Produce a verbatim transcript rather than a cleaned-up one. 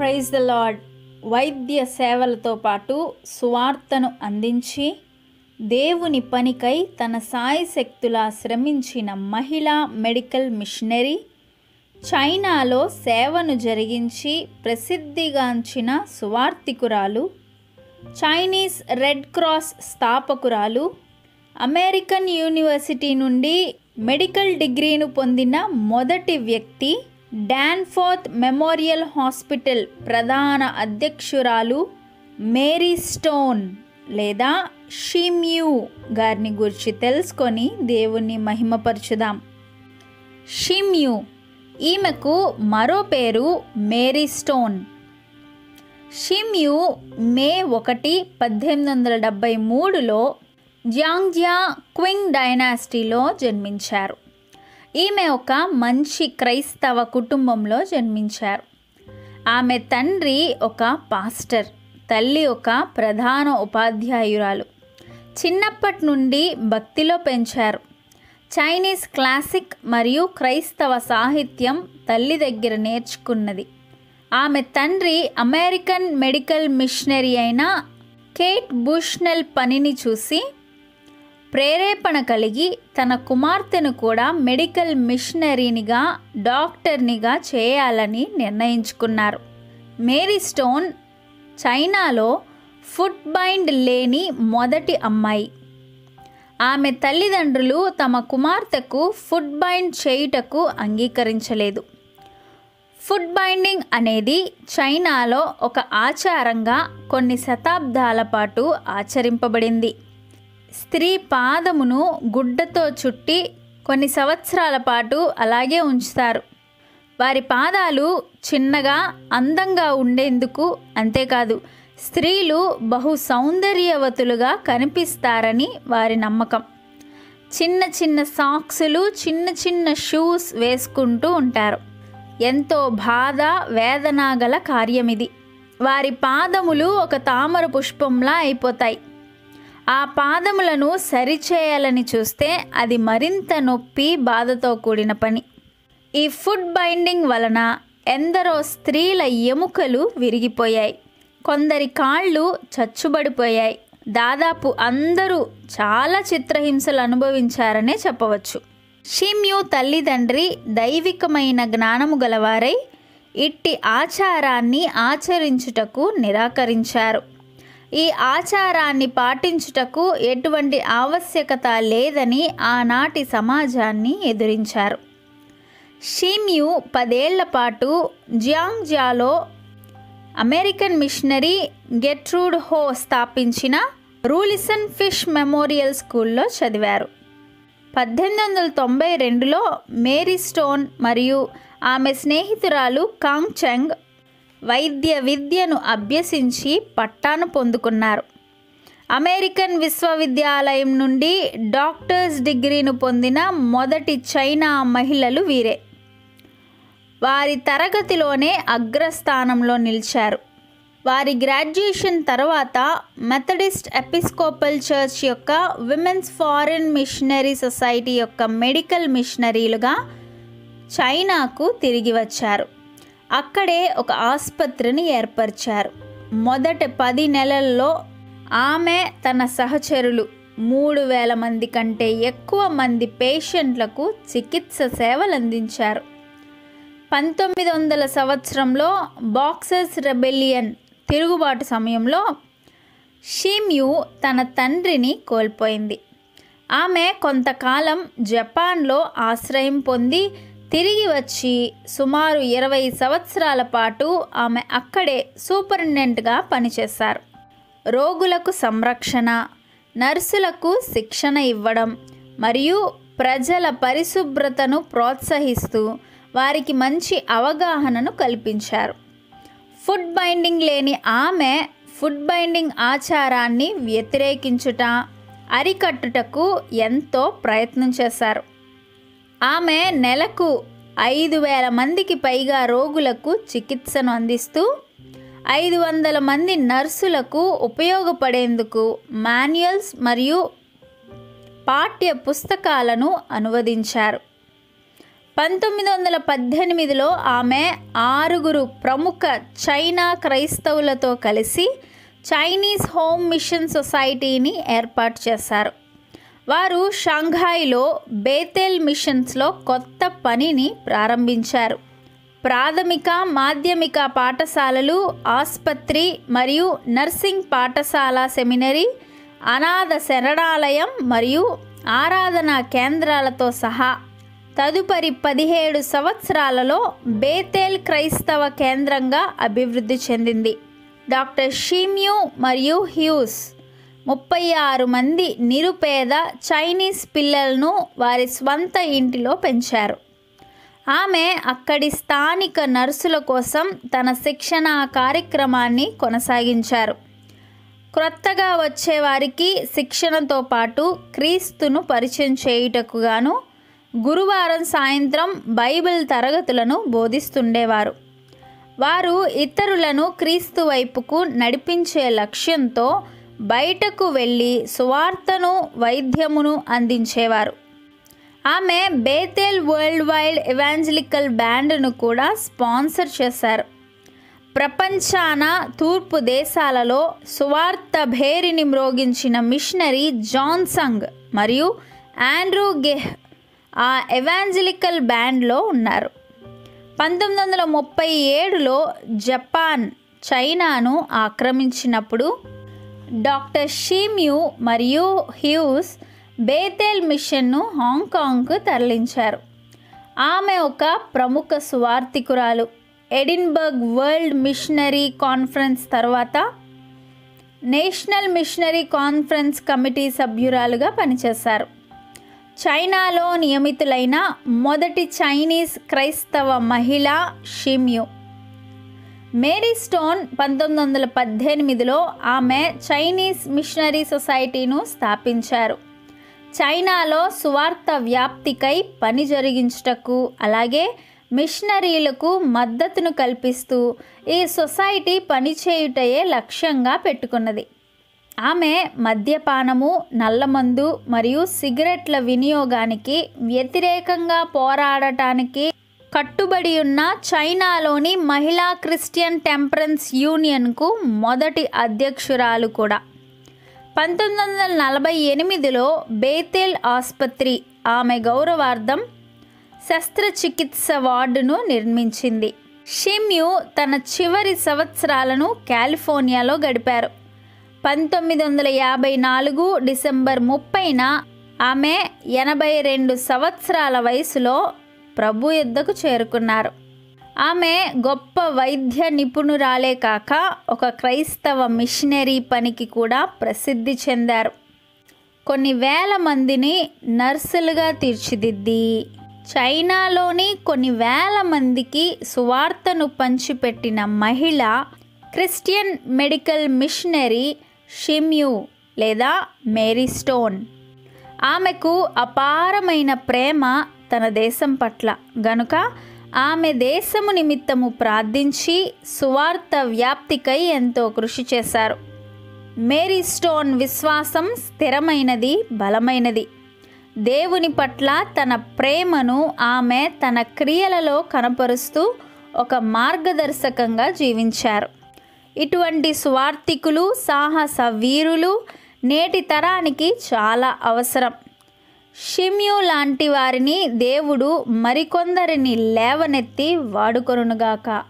Praise the lord. వైద్య సేవలతో పాటు సువార్తను అందించి దేవుని పనికై తన సాయశక్తులా శ్రమించిన మహిళా మెడికల్ మిషనరీ, చైనాలో సేవను జరిగించి ప్రసిద్ధిగాంచిన సువార్తికురాలు, చైనీస్ రెడ్ క్రాస్ స్థాపకురాలు, అమెరికన్ యూనివర్సిటీ నుండి మెడికల్ డిగ్రీను పొందిన మొదటి వ్యక్తి, డాన్ఫోర్త్ మెమోరియల్ హాస్పిటల్ ప్రధాన అధ్యక్షురాలు మేరీ స్టోన్ లేదా షీ మియూ గారిని గురించి తెలుసుకొని దేవుణ్ణి మహిమపరచుదాం. షీ మియూ, ఈమెకు మరో పేరు Mary Stone. Shi Meiyu May ఒకటి పద్దెనిమిది వందల డెబ్భై మూడులో జియాంగ్జియా క్వింగ్ డైనాసిటీలో జన్మించారు. ఈమె ఒక మంచి క్రైస్తవ కుటుంబంలో జన్మించారు. ఆమె తండ్రి ఒక పాస్టర్, తల్లి ఒక ప్రధాన ఉపాధ్యాయురాలు. చిన్నప్పటి నుండి భక్తిలో పెంచారు. చైనీస్ క్లాసిక్ మరియు క్రైస్తవ సాహిత్యం తల్లి దగ్గర నేర్చుకున్నది. ఆమె తండ్రి అమెరికన్ మెడికల్ మిషనరీ అయిన కేట్ బుష్నెల్ పనిని చూసి ప్రేరేపణ కలిగి తన కుమార్తెను కూడా మెడికల్ మిషనరీనిగా, డాక్టర్నిగా చేయాలని నిర్ణయించుకున్నారు. మేరీ స్టోన్ చైనాలో ఫుట్ బైండ్ లేని మొదటి అమ్మాయి. ఆమె తల్లిదండ్రులు తమ కుమార్తెకు ఫుట్ బైండ్ చేయుటకు అంగీకరించలేదు. ఫుట్ బైండింగ్ అనేది చైనాలో ఒక ఆచారంగా కొన్ని శతాబ్దాల పాటు ఆచరింపబడింది. స్త్రీ పాదమును గుడ్డతో చుట్టి కొన్ని సంవత్సరాల పాటు అలాగే ఉంచుతారు. వారి పాదాలు చిన్నగా అందంగా ఉండేందుకు, అంతేకాదు స్త్రీలు బహు సౌందర్యవతులుగా కనిపిస్తారని వారి నమ్మకం. చిన్న చిన్న సాక్సులు, చిన్న చిన్న షూస్ వేసుకుంటూ ఉంటారు. ఎంతో బాధ వేదన గల కార్యమిది. వారి పాదములు ఒక తామర పుష్పంలా అయిపోతాయి. ఆ పాదములను సరిచేయాలని చూస్తే అది మరింత నొప్పి, బాధతో కూడిన పని. ఈ ఫుట్ బైండింగ్ వలన ఎందరో స్త్రీల ఎముకలు విరిగిపోయాయి, కొందరి కాళ్ళు చచ్చుబడిపోయాయి. దాదాపు అందరూ చాలా చిత్రహింసలు అనుభవించారనే చెప్పవచ్చు. షీ మియూ తల్లిదండ్రి దైవికమైన జ్ఞానము గలవారై ఇట్టి ఆచారాన్ని ఆచరించుటకు నిరాకరించారు. ఈ ఆచారాన్ని పాటించుటకు ఎటువంటి ఆవశ్యకత లేదని ఆనాటి సమాజాన్ని ఎదిరించారు. షీ మియూ పదేళ్ల పాటు జియాంగ్జియాలో అమెరికన్ మిషనరీ గెట్రూడ్ హో స్థాపించిన రూలిసన్ ఫిష్ మెమోరియల్ స్కూల్లో చదివారు. పద్దెనిమిది వందల తొంభై రెండులో మేరీ స్టోన్ మరియు ఆమె స్నేహితురాలు కాంగ్ చెంగ్ వైద్య విద్యను అభ్యసించి పట్టాను పొందుకున్నారు. అమెరికన్ విశ్వవిద్యాలయం నుండి డాక్టర్స్ డిగ్రీను పొందిన మొదటి చైనా మహిళలు వీరే. వారి తరగతిలోనే అగ్రస్థానంలో నిలిచారు. వారి గ్రాడ్యుయేషన్ తర్వాత మెథడిస్ట్ ఎపిస్కోపల్ చర్చ్ యొక్క విమెన్స్ ఫారెన్ మిషనరీ సొసైటీ యొక్క మెడికల్ మిషనరీలుగా చైనాకు తిరిగి వచ్చారు. అక్కడే ఒక ఆసుపత్రిని ఏర్పరిచారు. మొదటి పది నెలల్లో ఆమె తన సహచరులు మూడు వేల మంది కంటే ఎక్కువ మంది పేషెంట్లకు చికిత్స సేవలు అందించారు. పంతొమ్మిది వందల సంవత్సరంలో బాక్సర్స్ రెబెలియన్ తిరుగుబాటు సమయంలో షీ మియూ తన తండ్రిని కోల్పోయింది. ఆమె కొంతకాలం జపాన్లో ఆశ్రయం పొంది తిరిగి వచ్చి సుమారు ఇరవై సంవత్సరాల పాటు ఆమె అక్కడే సూపరింటెండెంట్గా పనిచేశారు. రోగులకు సంరక్షణ, నర్సులకు శిక్షణ ఇవ్వడం మరియు ప్రజల పరిశుభ్రతను ప్రోత్సహిస్తూ వారికి మంచి అవగాహనను కల్పించారు. ఫుట్ బైండింగ్ లేని ఆమె ఫుట్ బైండింగ్ ఆచారాన్ని వ్యతిరేకించుట, అరికట్టుటకు ఎంతో ప్రయత్నం చేశారు. ఆమె నెలకు ఐదు వేల మందికి పైగా రోగులకు చికిత్సను అందిస్తూ ఐదు వందల మంది నర్సులకు ఉపయోగపడేందుకు మాన్యువల్స్ మరియు పాఠ్య పుస్తకాలను అనువదించారు. పంతొమ్మిది వందల పద్దెనిమిదిలో ఆమె ఆరుగురు ప్రముఖ చైనా క్రైస్తవులతో కలిసి చైనీస్ హోమ్ మిషన్ సొసైటీని ఏర్పాటు చేశారు. వారు షాంఘాయిలో బేతెల్ మిషన్స్లో కొత్త పనిని ప్రారంభించారు. ప్రాథమిక మాధ్యమిక పాఠశాలలు, ఆసుపత్రి మరియు నర్సింగ్ పాఠశాల, సెమినరీ, అనాథ శరణాలయం మరియు ఆరాధనా కేంద్రాలతో సహా తదుపరి పదిహేడు సంవత్సరాలలో బేతెల్ క్రైస్తవ కేంద్రంగా అభివృద్ధి చెందింది. డాక్టర్ షీ మెయియు మరియు హ్యూస్ ముప్పై ఆరు మంది నిరుపేద చైనీస్ పిల్లలను వారి స్వంత ఇంటిలో పెంచారు. ఆమె అక్కడి స్థానిక నర్సుల కోసం తన శిక్షణ కార్యక్రమాన్ని కొనసాగించారు. క్రొత్తగా వచ్చేవారికి శిక్షణతో పాటు క్రీస్తును పరిచయం చేయుటకుగాను గురువారం సాయంత్రం బైబిల్ తరగతులను బోధిస్తుండేవారు. వారు ఇతరులను క్రీస్తు వైపుకు నడిపించే లక్ష్యంతో బయటకు వెళ్ళి సువార్తను, వైద్యమును అందించేవారు. ఆమె బేతెల్ వరల్డ్ వైడ్ ఎవాంజలికల్ బ్యాండ్ను కూడా స్పాన్సర్ చేశారు. ప్రపంచాన తూర్పు దేశాలలో సువార్త భేరిని మ్రోగించిన మిషనరీ జాన్ సంగ్ మరియు ఆండ్రూ గెహ్ ఆ ఎవాంజలికల్ బ్యాండ్లో ఉన్నారు. పంతొమ్మిది వందల ముప్పై ఏడులో జపాన్ చైనాను ఆక్రమించినప్పుడు డాక్టర్ షీ మెయియు మరియు హ్యూస్ బేతెల్ మిషన్ను హాంకాంగ్కు తరలించారు. ఆమె ఒక ప్రముఖ సువార్థికురాలు. ఎడిన్బర్గ్ వరల్డ్ మిషనరీ కాన్ఫరెన్స్ తర్వాత నేషనల్ మిషనరీ కాన్ఫరెన్స్ కమిటీ సభ్యురాలుగా పనిచేశారు. చైనాలో నియమితులైన మొదటి చైనీస్ క్రైస్తవ మహిళ షీ మెయియు. మేరీ స్టోన్ పంతొమ్మిది వందల పద్దెనిమిదిలో ఆమె చైనీస్ మిషనరీ సొసైటీను స్థాపించారు. చైనాలో సువార్త వ్యాప్తికై పని జరిగించుటకు అలాగే మిషనరీలకు మద్దతును కల్పిస్తూ ఈ సొసైటీ పనిచేయుటయే లక్ష్యంగా పెట్టుకున్నది. ఆమె మద్యపానము, నల్లమందు మరియు సిగరెట్ల వినియోగానికి వ్యతిరేకంగా పోరాడటానికి కట్టుబడి ఉన్న చైనాలోని మహిళా క్రిస్టియన్ టెంపరెన్స్ యూనియన్కు మొదటి అధ్యక్షురాలు కూడా. పంతొమ్మిది వందల నలభై ఎనిమిదిలో బేతెల్ ఆసుపత్రి ఆమె గౌరవార్థం శస్త్రచికిత్స వార్డును నిర్మించింది. షీ మెయియు తన చివరి సంవత్సరాలను కాలిఫోర్నియాలో గడిపారు. పంతొమ్మిది వందల యాభై నాలుగు డిసెంబర్ ముప్పైన ఆమె ఎనభై రెండు సంవత్సరాల వయసులో ప్రభు యొద్దకు చేరుకున్నారు. ఆమె గొప్ప వైద్య నిపుణురాలే కాక ఒక క్రైస్తవ మిషనరీ పనికి కూడా ప్రసిద్ధి చెందారు. కొన్ని వేల మందిని నర్సులుగా తీర్చిదిద్ది చైనాలోని కొన్ని వేల మందికి సువార్తను పంచిపెట్టిన మహిళ Christian medical missionary Shi Meiyu లేదా మేరీ స్టోన్. ఆమెకు అపారమైన ప్రేమ తన దేశం పట్ల గనుక ఆమె దేశము నిమిత్తము ప్రార్థించి సువార్త వ్యాప్తికై ఎంతో కృషి చేశారు. మేరీ స్టోన్ విశ్వాసం స్థిరమైనది, బలమైనది. దేవుని పట్ల తన ప్రేమను ఆమె తన క్రియలలో కనపరుస్తూ ఒక మార్గదర్శకంగా జీవించారు. ఇటువంటి స్వార్థికులు, సాహస వీరులు నేటి తరానికి చాలా అవసరం. షీ మెయియు లాంటి వారిని దేవుడు మరికొందరిని లేవనెత్తి వాడుకొనుగాక.